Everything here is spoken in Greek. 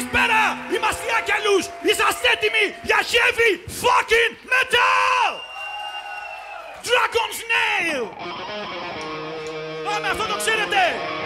Καλησπέρα, είμαστε οι Άγγελους. Είσαστε έτοιμοι για heavy fucking metal! Dragon's Nail! Πάμε, αυτό το ξέρετε!